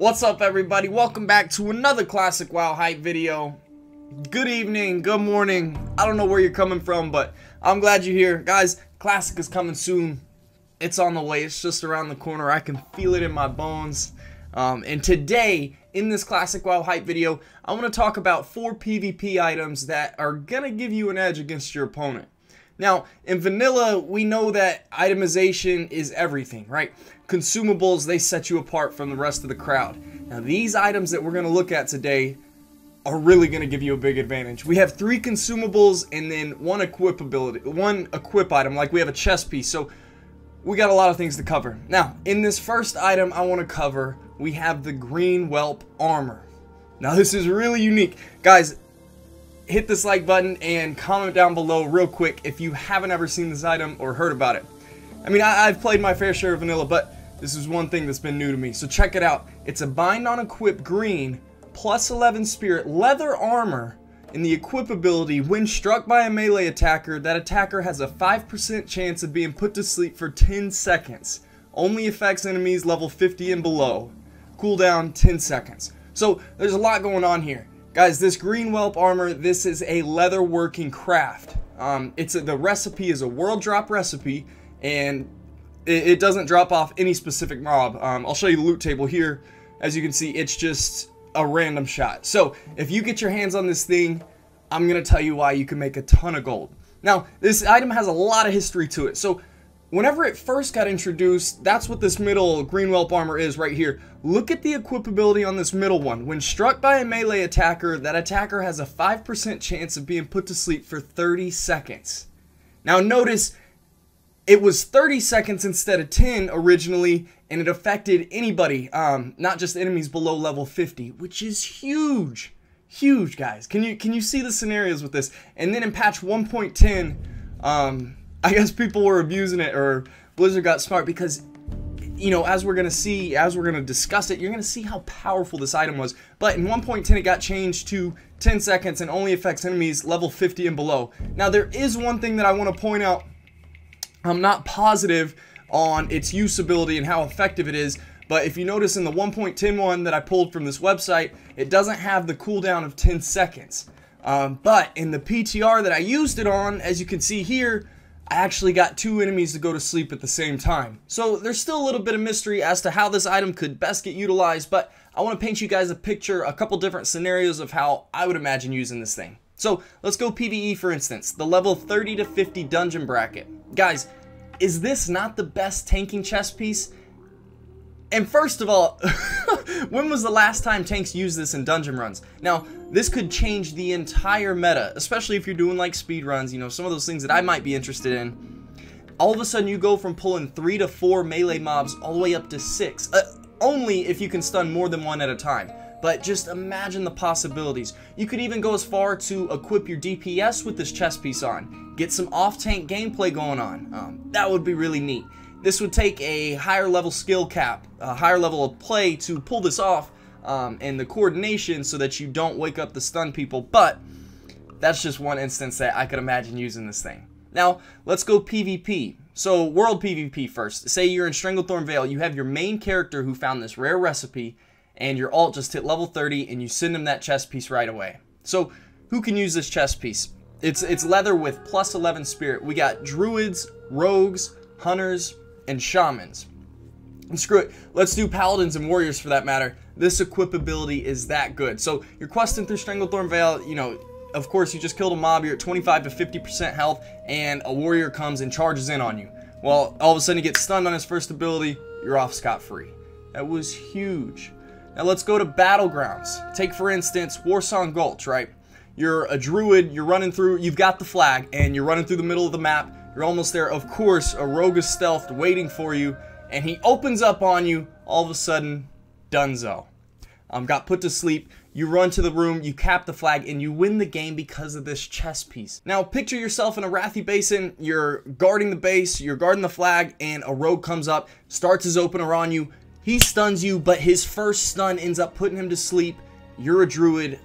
What's up, everybody? Welcome back to another Classic WoW hype video. Good evening, good morning. I don't know where you're coming from, but I'm glad you're here. Guys, Classic is coming soon. It's on the way. It's just around the corner. I can feel it in my bones. And today, in this Classic WoW hype video, I want to talk about 4 PvP items that are going to give you an edge against your opponent. Now, in vanilla, we know that itemization is everything, right? Consumables, they set you apart from the rest of the crowd. Now, these items that we're going to look at today are really going to give you a big advantage. We have 3 consumables and then one equip item, like we have a chest piece. So, we got a lot of things to cover. Now, in this first item I want to cover, we have the green whelp armor. Now, this is really unique. Guys, hit this like button and comment down below real quick if you haven't ever seen this item or heard about it. I mean, I've played my fair share of vanilla, but this is one thing that's been new to me. So check it out. It's a bind on equip green, plus 11 spirit, leather armor, and the equip ability, when struck by a melee attacker, that attacker has a 5% chance of being put to sleep for 10 seconds. Only affects enemies level 50 and below. Cooldown 10 seconds. So there's a lot going on here. Guys, this green whelp armor, this is a leather working craft. The recipe is a world drop recipe, and it doesn't drop off any specific mob. I'll show you the loot table here. As you can see, it's just a random shot. So if you get your hands on this thing, I'm going to tell you why you can make a ton of gold. Now, this item has a lot of history to it. So whenever it first got introduced, that's what this middle green whelp armor is right here. Look at the equipability on this middle one. When struck by a melee attacker, that attacker has a 5% chance of being put to sleep for 30 seconds. Now notice, it was 30 seconds instead of 10 originally, and it affected anybody, not just enemies below level 50, which is huge. Huge, guys. Can you see the scenarios with this? And then in patch 1.10, I guess people were abusing it, or Blizzard got smart, because, you know, as we're going to see, as we're going to discuss it, you're going to see how powerful this item was. But in 1.10, it got changed to 10 seconds and only affects enemies level 50 and below. Now, there is one thing that I want to point out. I'm not positive on its usability and how effective it is, but if you notice in the 1.10 one that I pulled from this website, it doesn't have the cooldown of 10 seconds. But in the PTR that I used it on, as you can see here, I actually got 2 enemies to go to sleep at the same time. So there's still a little bit of mystery as to how this item could best get utilized, but I want to paint you guys a picture, a couple different scenarios of how I would imagine using this thing. So let's go PvE, for instance, the level 30 to 50 dungeon bracket. Guys, is this not the best tanking chest piece? And first of all, when was the last time tanks used this in dungeon runs? Now, this could change the entire meta, especially if you're doing like speed runs, you know, some of those things that I might be interested in. All of a sudden, you go from pulling 3 to 4 melee mobs all the way up to 6, only if you can stun more than 1 at a time. But just imagine the possibilities. You could even go as far to equip your DPS with this chest piece on, get some off-tank gameplay going on. That would be really neat. This would take a higher level skill cap, a higher level of play to pull this off, and the coordination so that you don't wake up the stun people, but that's just one instance that I could imagine using this thing. Now, let's go PvP. So, world PvP first. Say you're in Stranglethorn Vale, you have your main character who found this rare recipe, and your alt just hit level 30, and you send him that chest piece right away. So, who can use this chest piece? It's leather with plus 11 spirit. We got druids, rogues, hunters, and shamans. And screw it, let's do paladins and warriors for that matter. This equipability is that good. So you're questing through Stranglethorn Vale, you know, of course you just killed a mob, you're at 25 to 50% health, and a warrior comes and charges in on you. Well, all of a sudden he gets stunned on his first ability, you're off scot-free. That was huge. Now let's go to battlegrounds. Take for instance Warsong Gulch, right? You're a druid, you're running through, you've got the flag, and you're running through the middle of the map. You're almost there. Of course, a rogue is stealthed waiting for you, and he opens up on you. All of a sudden, dunzo. Got put to sleep. You run to the room, you cap the flag, and you win the game because of this chess piece. Now, picture yourself in Arathi Basin. You're guarding the base, you're guarding the flag, and a rogue comes up, starts his opener on you. He stuns you, but his first stun ends up putting him to sleep. You're a druid.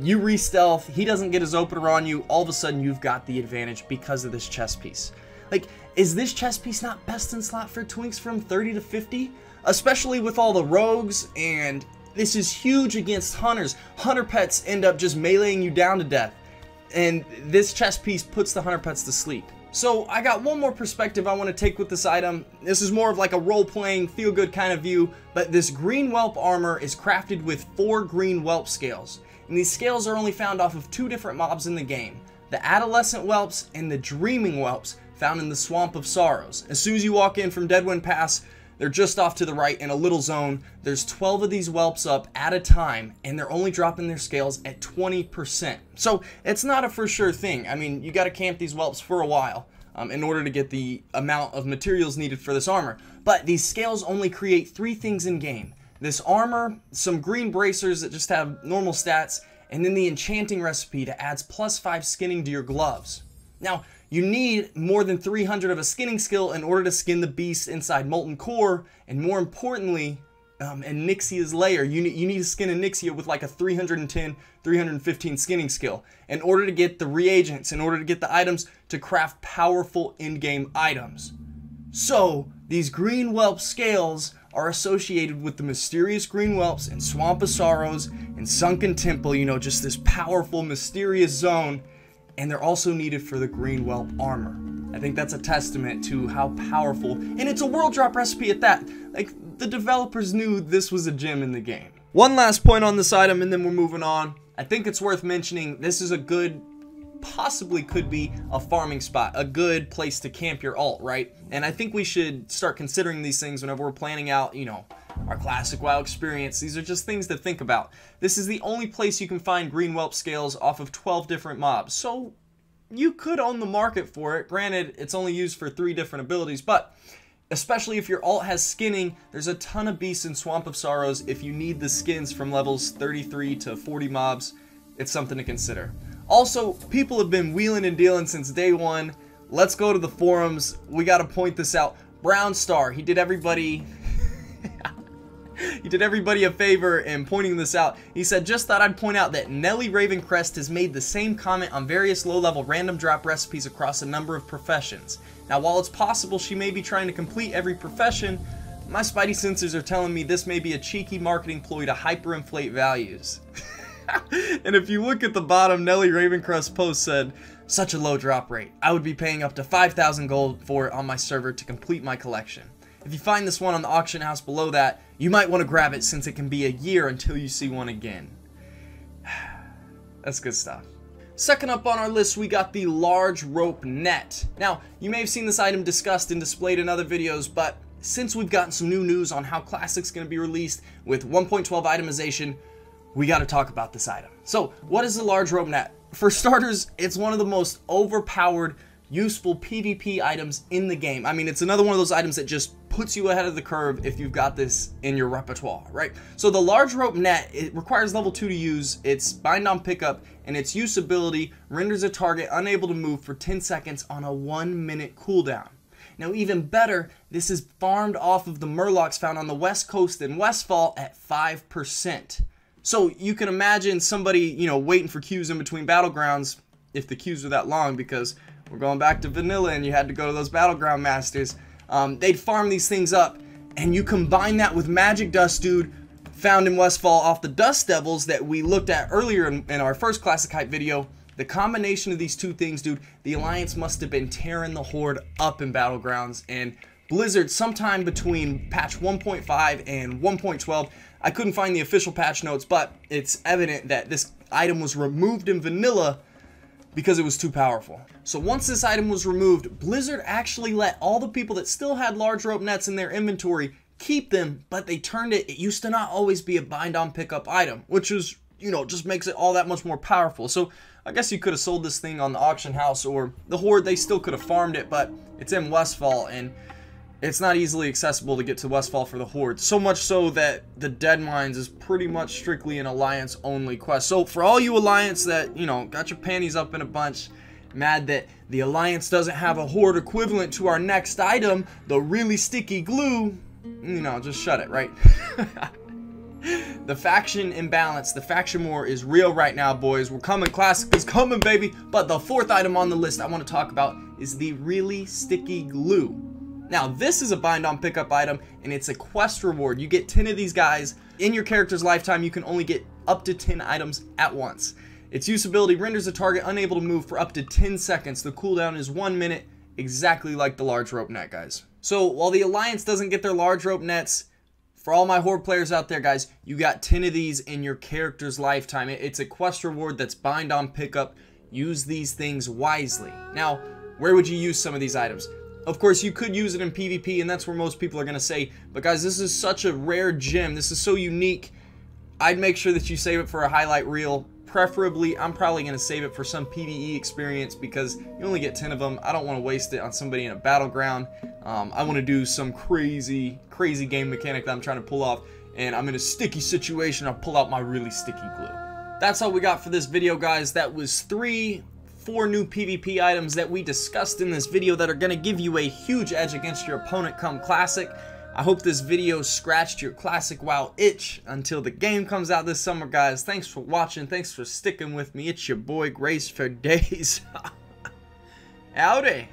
You re-stealth, he doesn't get his opener on you, all of a sudden you've got the advantage because of this chess piece. Like, is this chess piece not best in slot for twinks from 30 to 50? Especially with all the rogues, and this is huge against hunters. Hunter pets end up just meleeing you down to death, and this chess piece puts the hunter pets to sleep. So I got one more perspective I want to take with this item. This is more of like a role-playing, feel-good kind of view, but this green whelp armor is crafted with 4 green whelp scales, and these scales are only found off of 2 different mobs in the game, the adolescent whelps and the dreaming whelps found in the Swamp of Sorrows. As soon as you walk in from Deadwind Pass, they're just off to the right in a little zone. There's 12 of these whelps up at a time, and they're only dropping their scales at 20%. So it's not a for sure thing. I mean, you gotta camp these whelps for a while in order to get the amount of materials needed for this armor. But these scales only create 3 things in game. This armor, some green bracers that just have normal stats, and then the enchanting recipe that adds +5 skinning to your gloves. Now, you need more than 300 of a skinning skill in order to skin the beasts inside Molten Core, and more importantly, Anixxia's Lair. You need to skin Anixxia with like a 310, 315 skinning skill in order to get the reagents, in order to get the items to craft powerful in-game items. So, these green whelp scales are associated with the mysterious green whelps in Swamp of Sorrows and Sunken Temple, you know, just this powerful, mysterious zone. And they're also needed for the green whelp armor. I think that's a testament to how powerful, and it's a world drop recipe at that. Like, the developers knew this was a gem in the game. One last point on this item and then we're moving on. I think it's worth mentioning this is a good, possibly could be a farming spot, a good place to camp your alt, right? And I think we should start considering these things whenever we're planning out, you know, our classic WoW experience. These are just things to think about. This is the only place you can find green whelp scales off of 12 different mobs, so you could own the market for it. Granted, it's only used for 3 different abilities, but especially if your alt has skinning, there's a ton of beasts in Swamp of Sorrows. If you need the skins from levels 33 to 40 mobs, it's something to consider. Also, people have been wheeling and dealing since day one. Let's go to the forums. We got to point this out. Brownstar, he did everybody... He did everybody a favor in pointing this out. He said, just thought I'd point out that Nellie Ravencrest has made the same comment on various low-level random drop recipes across a number of professions. Now, while it's possible she may be trying to complete every profession, my spidey sensors are telling me this may be a cheeky marketing ploy to hyperinflate values. And if you look at the bottom, Nellie Ravencrest's post said, such a low drop rate. I would be paying up to 5,000 gold for it on my server to complete my collection. If you find this one on the auction house below that, you might want to grab it since it can be a year until you see one again. That's good stuff. Second up on our list, we got the Large Rope Net. Now, you may have seen this item discussed and displayed in other videos, but since we've gotten some new news on how Classic's going to be released with 1.12 itemization, we got to talk about this item. So, what is the Large Rope Net? For starters, it's one of the most overpowered, useful PvP items in the game. I mean, it's another one of those items that just puts you ahead of the curve if you've got this in your repertoire, right? So the Large Rope Net, it requires level 2 to use. It's bind on pickup, and its use ability renders a target unable to move for 10 seconds on a 1-minute cooldown. Now, even better, this is farmed off of the Murlocs found on the West Coast in Westfall at 5%. So you can imagine somebody, you know, waiting for queues in between battlegrounds, if the queues are that long, because we're going back to vanilla and you had to go to those battleground masters. They'd farm these things up, and you combine that with magic dust dude found in Westfall off the dust devils that we looked at earlier in our first classic hype video. The combination of these two things, dude, the Alliance must have been tearing the horde up in battlegrounds, and Blizzard sometime between patch 1.5 and 1.12. I couldn't find the official patch notes, but it's evident that this item was removed in vanilla because it was too powerful. So once this item was removed, Blizzard actually let all the people that still had large rope nets in their inventory keep them, but they turned it, it used to not always be a bind on pickup item, which is, you know, just makes it all that much more powerful. So I guess you could have sold this thing on the auction house or the horde, they still could have farmed it, but it's in Westfall and it's not easily accessible to get to Westfall for the horde. So much so that the Deadmines is pretty much strictly an Alliance only quest. So for all you Alliance that, you know, got your panties up in a bunch, mad that the Alliance doesn't have a horde equivalent to our next item, the Really Sticky Glue, you know, just shut it, right? The faction imbalance, the faction war is real right now, boys. We're coming, Classic is coming, baby. But the fourth item on the list I want to talk about is the Really Sticky Glue. Now, this is a bind on pickup item, and it's a quest reward. You get 10 of these guys. In your character's lifetime, you can only get up to 10 items at once. Its usability renders a target unable to move for up to 10 seconds. The cooldown is 1 minute, exactly like the Large Rope Net, guys. So, while the Alliance doesn't get their Large Rope Nets, for all my Horde players out there, guys, you got 10 of these in your character's lifetime. It's a quest reward that's bind on pickup. Use these things wisely. Now, where would you use some of these items? Of course, you could use it in PvP, and that's where most people are going to say, but guys, this is such a rare gem. This is so unique. I'd make sure that you save it for a highlight reel. Preferably, I'm probably going to save it for some PvE experience because you only get 10 of them. I don't want to waste it on somebody in a battleground. I want to do some crazy game mechanic that I'm trying to pull off, and I'm in a sticky situation. I'll pull out my Really Sticky Glue. That's all we got for this video, guys. That was four new PvP items that we discussed in this video that are going to give you a huge edge against your opponent come Classic. I hope this video scratched your Classic WoW itch until the game comes out this summer, guys. Thanks for watching. Thanks for sticking with me. It's your boy Grace for days. Howdy.